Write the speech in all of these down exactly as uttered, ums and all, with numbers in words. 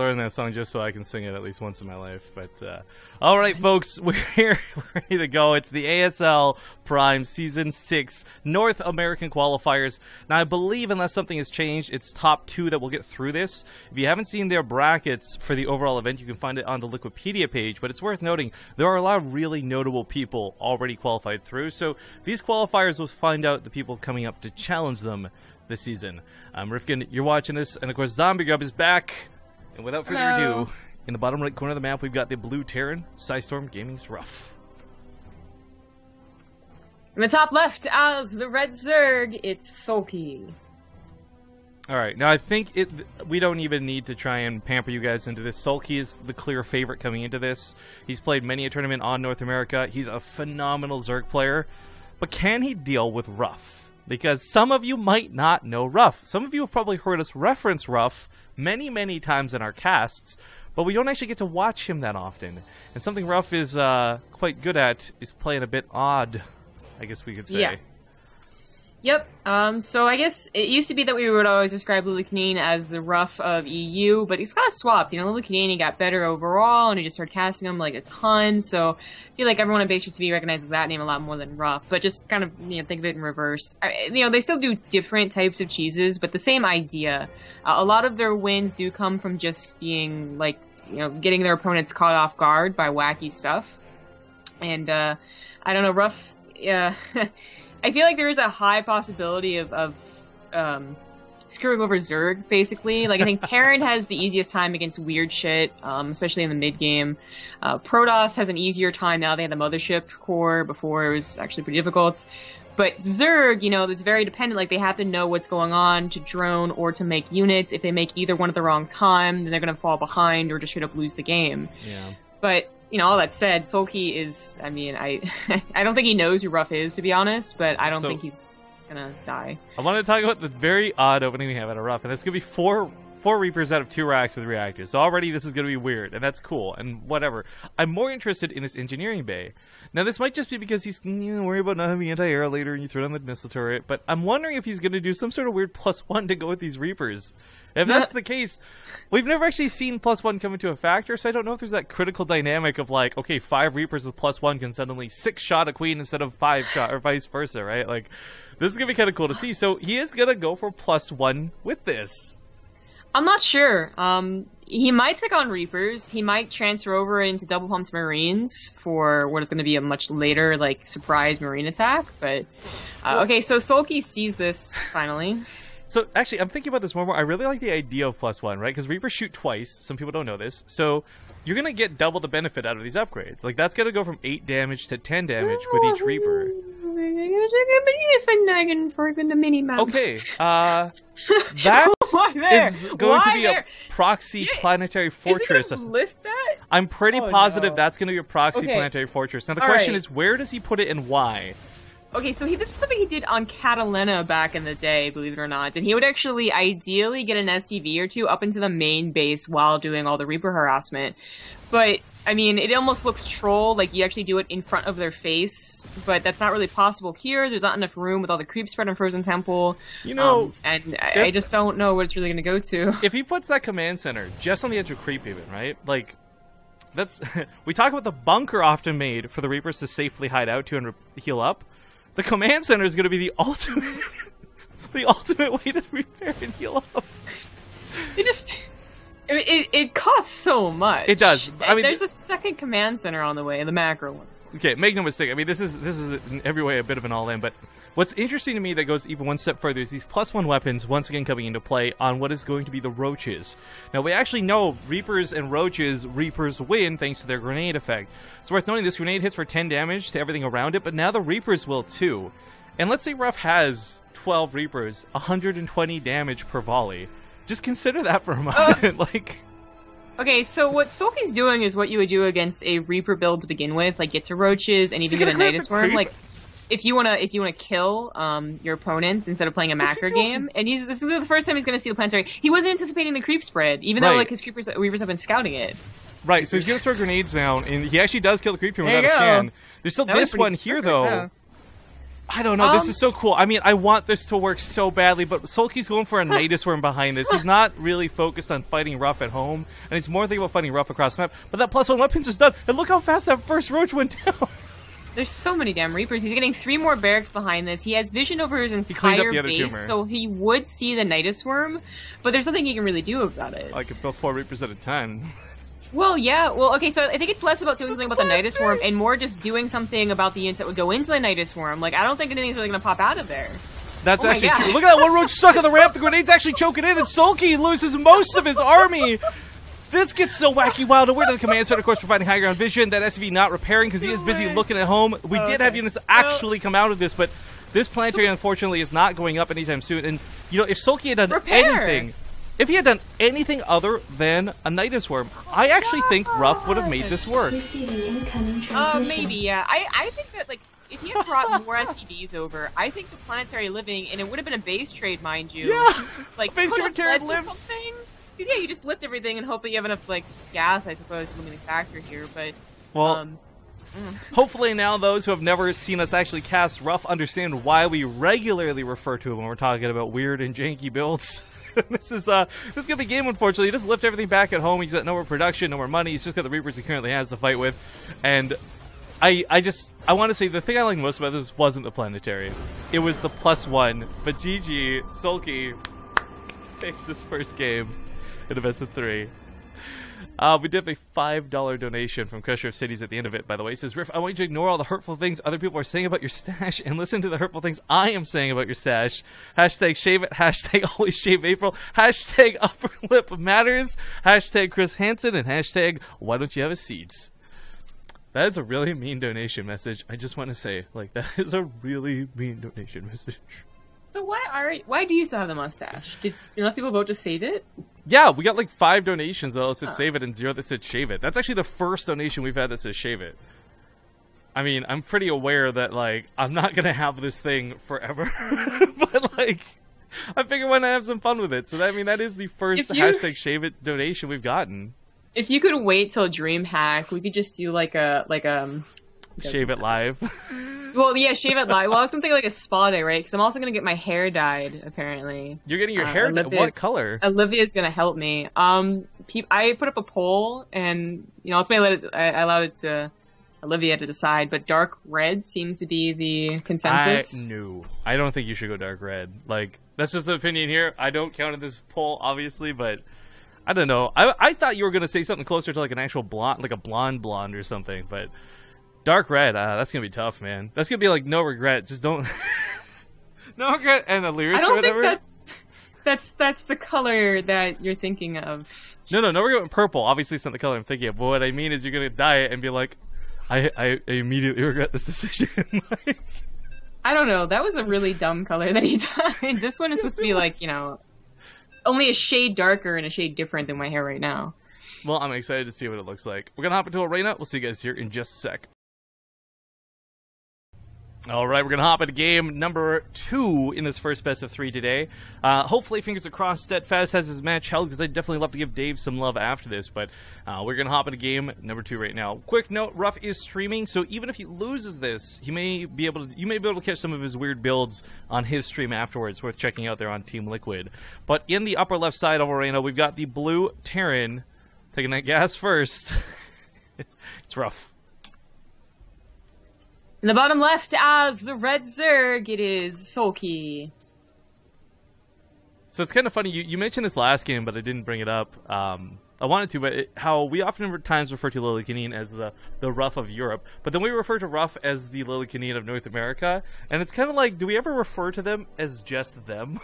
Learn that song just so I can sing it at least once in my life. But uh, all right, folks, we're here, we're ready to go. It's the A S L Prime Season Six North American qualifiers. Now, I believe, unless something has changed, it's top two that will get through this. If you haven't seen their brackets for the overall event, you can find it on the Liquipedia page. But it's worth noting there are a lot of really notable people already qualified through. So these qualifiers will find out the people coming up to challenge them this season. Um, Rifkin, you're watching this, and of course, Zombie Grub is back. And without further Hello. ado, in the bottom right corner of the map, we've got the blue Terran, PsyStorm Gaming's Ruff. In the top left, as the red Zerg, it's Soulkey. All right, now I think it. we don't even need to try and pamper you guys into this. Sulky is the clear favorite coming into this. He's played many a tournament on North America. He's a phenomenal Zerg player. But can he deal with Ruff? Because some of you might not know Ruff. Some of you have probably heard us reference Ruff many, many times in our casts, but we don't actually get to watch him that often. And something Ruff is uh, quite good at is playing a bit odd, I guess we could say. Yeah. Yep. Um, so I guess it used to be that we would always describe Lulucanane as the Ruff of E U, but he's kind of swapped. You know, Lulucanane got better overall, and he just started casting him like a ton. So I feel like everyone at BaseTradeTV recognizes that name a lot more than Ruff, but just kind of, you know, think of it in reverse. I, you know, they still do different types of cheeses, but the same idea. Uh, a lot of their wins do come from just being like, you know, getting their opponents caught off guard by wacky stuff. And uh, I don't know, Ruff. Uh, I feel like there is a high possibility of, of um, screwing over Zerg, basically. Like, I think Terran has the easiest time against weird shit, um, especially in the mid-game. Uh, Protoss has an easier time now. They had the Mothership core before. It was actually pretty difficult. But Zerg, you know, it's very dependent. Like, they have to know what's going on to drone or to make units. If they make either one at the wrong time, then they're going to fall behind or just straight up lose the game. Yeah. But... you know, all that said, Soulkey is, I mean, I I don't think he knows who Ruff is, to be honest, but I don't so, think he's gonna die. I want to talk about the very odd opening we have out of Ruff, and it's gonna be four four Reapers out of two racks with reactors. So already this is gonna be weird, and that's cool, and whatever. I'm more interested in this engineering bay. Now, this might just be because he's, you know, worried about not having anti-air later, and you throw down the missile turret, but I'm wondering if he's gonna do some sort of weird plus one to go with these Reapers. If that's the case, we've never actually seen plus one come into a factor, so I don't know if there's that critical dynamic of like, okay, five Reapers with plus one can suddenly six shot a queen instead of five shot, or vice versa, right? Like, this is going to be kind of cool to see. So he is going to go for plus one with this. I'm not sure. Um, he might take on Reapers. He might transfer over into double pumped Marines for what is going to be a much later, like, surprise Marine attack. But, uh, okay, so Soulkey sees this finally. So, actually, I'm thinking about this more and more. I really like the idea of plus one, right? Because Reapers shoot twice. Some people don't know this. So, you're going to get double the benefit out of these upgrades. Like, that's going to go from eight damage to ten damage with each Reaper. Okay, uh... that is going Why to be there? a proxy yeah. planetary fortress. Is it gonna lift that? I'm pretty oh, positive no. that's going to be a proxy okay. planetary fortress. Now, the All question right. is, where does he put it and why? Okay, so he, this is something he did on Catalina back in the day, believe it or not. And he would actually ideally get an S C V or two up into the main base while doing all the Reaper harassment. But, I mean, it almost looks troll, like you actually do it in front of their face. But that's not really possible here. There's not enough room with all the creep spread on Frozen Temple. You know... Um, and I, if, I just don't know what it's really going to go to. If he puts that command center just on the edge of creep even, right? Like... that's we talk about the bunker often made for the Reapers to safely hide out to and heal up. The command center is going to be the ultimate, the ultimate way to repair and heal up. It just, it, it, it costs so much. It does. I mean, there's a second command center on the way, the macro one. Okay, make no mistake. I mean, this is this is in every way a bit of an all-in. But what's interesting to me that goes even one step further is these plus one weapons once again coming into play on what is going to be the roaches. Now we actually know Reapers and roaches. Reapers win thanks to their grenade effect. It's worth noting this grenade hits for ten damage to everything around it, but now the Reapers will too. And let's say Ruff has twelve Reapers, one hundred twenty damage per volley. Just consider that for a moment, uh like. Okay, so what Soulkey's doing is what you would do against a Reaper build to begin with, like get to roaches and even get a Nidus Worm. Like, if you wanna if you wanna kill um your opponents instead of playing a macro game, and he's this is the first time he's gonna see the planetary. He wasn't anticipating the creep spread, even right. though like his creepers Reapers have been scouting it. Right, so he's gonna throw grenades down, and he actually does kill the creeper without a scan. There's still that this one here perfect, though. though. I don't know. Um, this is so cool. I mean, I want this to work so badly, but Soulkey's going for a natus worm behind this. He's not really focused on fighting Ruff at home, and he's more thinking about fighting Ruff across the map. But that plus one weapons is done, and look how fast that first roach went down. There's so many damn Reapers. He's getting three more barracks behind this. He has vision over his entire base, so he would see the Nidus Worm, but there's nothing he can really do about it. I could build four Reapers at a time. Well, yeah. Well, okay, so I think it's less about doing something about the Nidus Worm and more just doing something about the units that would go into the Nidus Worm. Like, I don't think anything's really going to pop out of there. That's oh actually true. Look at that one roach stuck on the ramp. The grenade's actually choking in, and Soulkey loses most of his army. This gets so wacky, wild, and weird. The command center, of course, providing high ground vision. That S C V not repairing because he is busy looking at home. We oh, did okay. have units actually come out of this, but this planetary, unfortunately, is not going up anytime soon. And, you know, if Soulkey had done Repair. anything, if he had done anything other than a Nidus Worm, I actually God. think Ruff would have made this work. Uh, maybe, yeah. I, I think that, like, if he had brought more S C Vs over, I think the planetary living, and it would have been a base trade, mind you. Yeah, like, base trade lives. Something. Because, yeah, you just lift everything and hope that you have enough, like, gas, I suppose, is the limiting factor here, but... Well, um, hopefully now those who have never seen us actually cast Ruff understand why we regularly refer to him when we're talking about weird and janky builds. This is uh, this is going to be game, unfortunately. He just lift everything back at home. He's got no more production, no more money. He's just got the Reapers he currently has to fight with. And I, I just... I want to say the thing I like most about this wasn't the planetary. It was the plus one. But G G, Soulkey, takes this first game in a best of three. Uh, we did a five dollar donation from Crusher of Cities at the end of it, by the way. It says, Riff, I want you to ignore all the hurtful things other people are saying about your stash and listen to the hurtful things I am saying about your stash. Hashtag shave it. Hashtag always shave April. Hashtag upper lip matters. Hashtag Chris Hansen. And hashtag why don't you have a seats? That is a really mean donation message. I just want to say, like, that is a really mean donation message. So why are why do you still have the mustache? Did enough people vote to save it? Yeah, we got like five donations that all said huh. save it and zero that said shave it. That's actually the first donation we've had that says shave it. I mean, I'm pretty aware that, like, I'm not gonna have this thing forever, but, like, I figure why not have some fun with it? So I mean, that is the first you... hashtag shave it donation we've gotten. If you could wait till Dreamhack, we could just do like a like um. Shave it live. Well, yeah, shave it live. Well, I was gonna think like a spa day, right? Because I'm also gonna get my hair dyed. Apparently, you're getting your uh, hair dyed. What color? Olivia's gonna help me. Um, I put up a poll, and you know, ultimately I, let it, I allowed it to Olivia to decide. But dark red seems to be the consensus. I, no, I don't think you should go dark red. Like, that's just the opinion here. I don't count in this poll, obviously, but I don't know. I I thought you were gonna say something closer to like an actual blonde, like a blonde blonde or something, but. Dark red, uh, that's gonna be tough, man. That's gonna be like no regret. Just don't, no regret, and a lyrics or whatever. I don't think that's that's that's the color that you're thinking of. No, no, no regret in purple. Obviously, it's not the color I'm thinking of. But what I mean is, you're gonna dye it and be like, I I immediately regret this decision. Like, I don't know. That was a really dumb color that he dyed. This one is supposed to be like, you know, only a shade darker and a shade different than my hair right now. Well, I'm excited to see what it looks like. We're gonna hop into Arena. We'll see you guys here in just a sec. All right, we're going to hop into game number two in this first best of three today. Uh, hopefully, fingers crossed, Steadfast has his match held, because I'd definitely love to give Dave some love after this, but uh, we're going to hop into game number two right now. Quick note, Ruff is streaming, so even if he loses this, he may be able to, you may be able to catch some of his weird builds on his stream afterwards, worth checking out there on Team Liquid. But in the upper left side of Arena, we've got the blue Terran taking that gas first. It's Ruff. In the bottom left, as the red Zerg, it is Soulkey. So it's kind of funny. You, you mentioned this last game, but I didn't bring it up. Um, I wanted to, but it, how we often times refer to Lilikinian as the, the Ruff of Europe, but then we refer to Ruff as the Lilikinian of North America, and it's kind of like, do we ever refer to them as just them?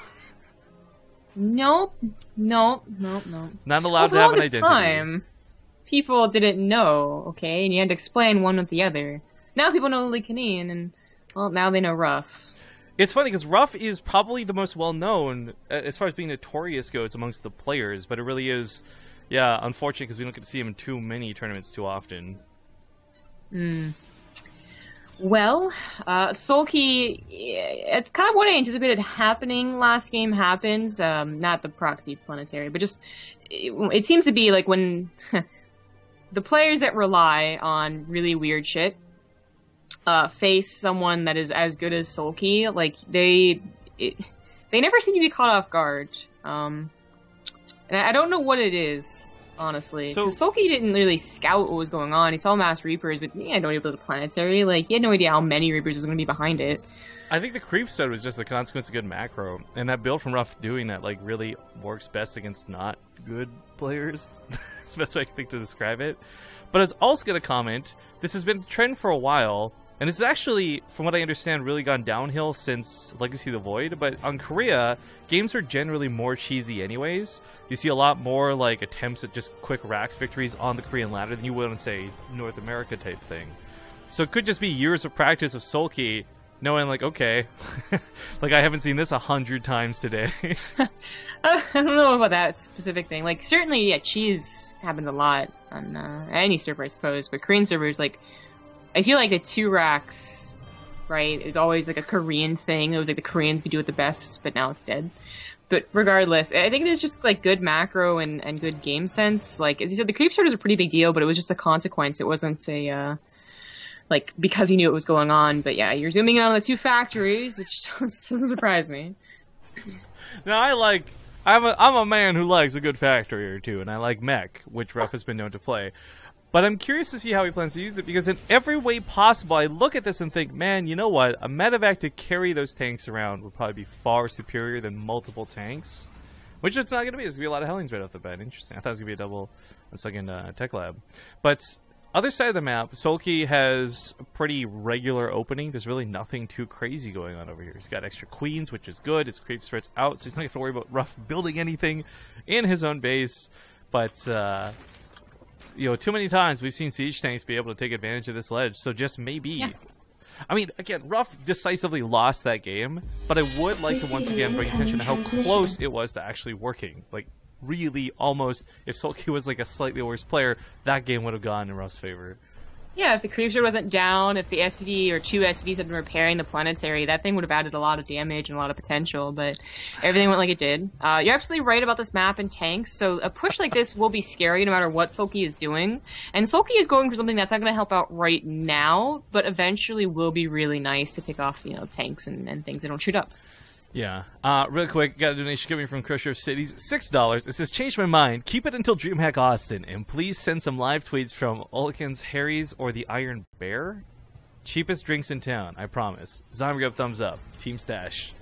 Nope. Nope. Nope. Nope. Not allowed well, to have an identity. Time, people didn't know, okay? And you had to explain one with the other. Now people know Lilikinian, and, well, now they know Ruff. It's funny, because Ruff is probably the most well-known, as far as being notorious goes, amongst the players, but it really is, yeah, unfortunate, because we don't get to see him in too many tournaments too often. Mm. Well, uh, Soulkey, it's kind of what I anticipated happening last game happens, um, not the proxy planetary, but just, it, it seems to be like when the players that rely on really weird shit uh, face someone that is as good as Soulkey, like, they it, they never seem to be caught off guard. Um, and I don't know what it is, honestly. So Soulkey didn't really scout what was going on. He saw mass Reapers, but he had no idea about the planetary. Like, he had no idea how many Reapers was going to be behind it. I think the creep stud was just the consequence of good macro, and that build from Ruff doing that like really works best against not good players. That's the best way I can think to describe it. But I was also going to comment, this has been a trend for a while, and this is actually, from what I understand, really gone downhill since Legacy of the Void, but on Korea, games are generally more cheesy anyways. You see a lot more like attempts at just quick racks victories on the Korean ladder than you would on, say, North America type thing. So it could just be years of practice of Soulkey knowing, like, okay, like, I haven't seen this a hundred times today. I don't know about that specific thing. Like, certainly, yeah, cheese happens a lot on uh, any server, I suppose. But Korean servers, like, I feel like the two racks, right, is always, like, a Korean thing. It was, like, the Koreans could do it the best, but now it's dead. But regardless, I think it is just, like, good macro and, and good game sense. Like, as you said, the creep start was a pretty big deal, but it was just a consequence. It wasn't a... Uh, Like, because he knew what was going on. But yeah, you're zooming in on the two factories, which doesn't surprise me. Now, I like... I'm a, I'm a man who likes a good factory or two, and I like mech, which Ruff has been known to play. But I'm curious to see how he plans to use it, because in every way possible, I look at this and think, man, you know what? A medevac to carry those tanks around would probably be far superior than multiple tanks. Which it's not going to be. There's going to be a lot of Hellings right off the bat. Interesting. I thought it was going to be a double... a second uh, tech lab. But... other side of the map, Soulkey has a pretty regular opening. There's really nothing too crazy going on over here. He's got extra queens, which is good. His creep spreads out, so he's not going to have to worry about Ruff building anything in his own base. But, uh, you know, too many times we've seen siege tanks be able to take advantage of this ledge, so just maybe... Yeah. I mean, again, Ruff decisively lost that game, but I would like to once again bring attention to how close it was to actually working. Like, really almost, if Soulkey was like a slightly worse player, that game would have gone in Ruff's favor. Yeah, if the creepshoot wasn't down, if the S V or two S Vs had been repairing the planetary, that thing would have added a lot of damage and a lot of potential, but everything went like it did. Uh, you're absolutely right about this map and tanks, so a push like this will be scary no matter what Soulkey is doing. And Soulkey is going for something that's not going to help out right now, but eventually will be really nice to pick off, you know, tanks and, and things that don't shoot up. Yeah. Uh, real quick, got a donation coming from Crusher of Cities. six dollars. It says, change my mind. Keep it until Dreamhack Austin. And please send some live tweets from Ullican's Harry's or the Iron Bear. Cheapest drinks in town, I promise. Zombie up, thumbs up. Team Stash.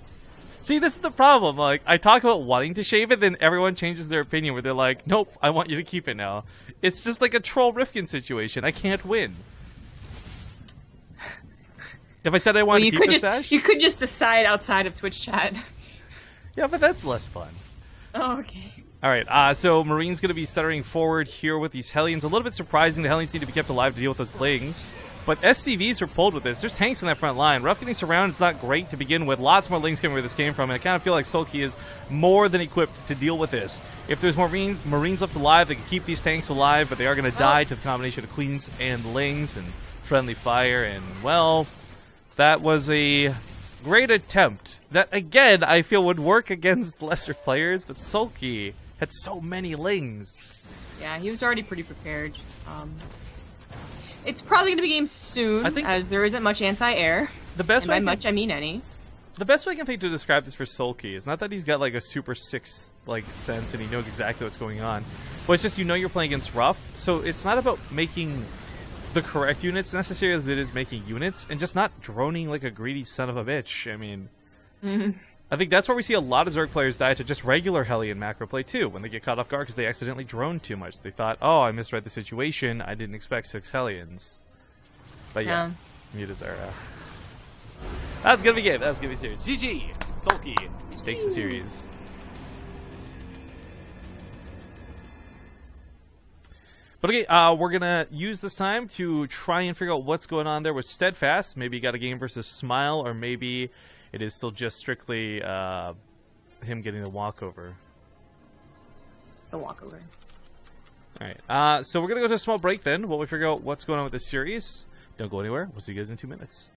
See, this is the problem. Like, I talk about wanting to shave it, then everyone changes their opinion where they're like, nope, I want you to keep it now. It's just like a Troll Rifkin situation. I can't win. If I said I wanted well, to keep the just, stash? You could just decide outside of Twitch chat. Yeah, but that's less fun. Oh, okay. Alright, uh, so Marine's going to be centering forward here with these Hellions. A little bit surprising, the Hellions need to be kept alive to deal with those Lings. But S C Vs are pulled with this. There's tanks in that front line. Rough getting surrounded is not great to begin with. Lots more Lings coming where this came from, and I kind of feel like Soulkey is more than equipped to deal with this. If there's Marine, Marines left alive, they can keep these tanks alive, but they are going to oh. die to the combination of Queens and Lings and friendly fire and, well... that was a great attempt that, again, I feel would work against lesser players, but Soulkey had so many Lings. Yeah, he was already pretty prepared. Um, it's probably going to be game soon, I think, as there isn't much anti-air. The best and way by I can, much, I mean any. The best way I can think to describe this for Soulkey is not that he's got, like, a super sixth, like, sense and he knows exactly what's going on, but it's just you know you're playing against Ruff, so it's not about making... the correct units necessary as it is making units and just not droning like a greedy son of a bitch. I mean, mm-hmm. I think that's where we see a lot of Zerg players die to just regular Hellion macro play too, when they get caught off guard because they accidentally drone too much. They thought, oh, I misread the situation. I didn't expect six Hellions. But yeah, yeah. Mute is our, uh... that's gonna be game. That's gonna be serious. G G! Soulkey G G takes the series. But okay, uh, we're going to use this time to try and figure out what's going on there with Steadfast. Maybe you got a game versus Smile, or maybe it is still just strictly uh, him getting the walkover. The walkover. All right, uh, so we're going to go to a small break then while we figure out what's going on with this series. Don't go anywhere. We'll see you guys in two minutes.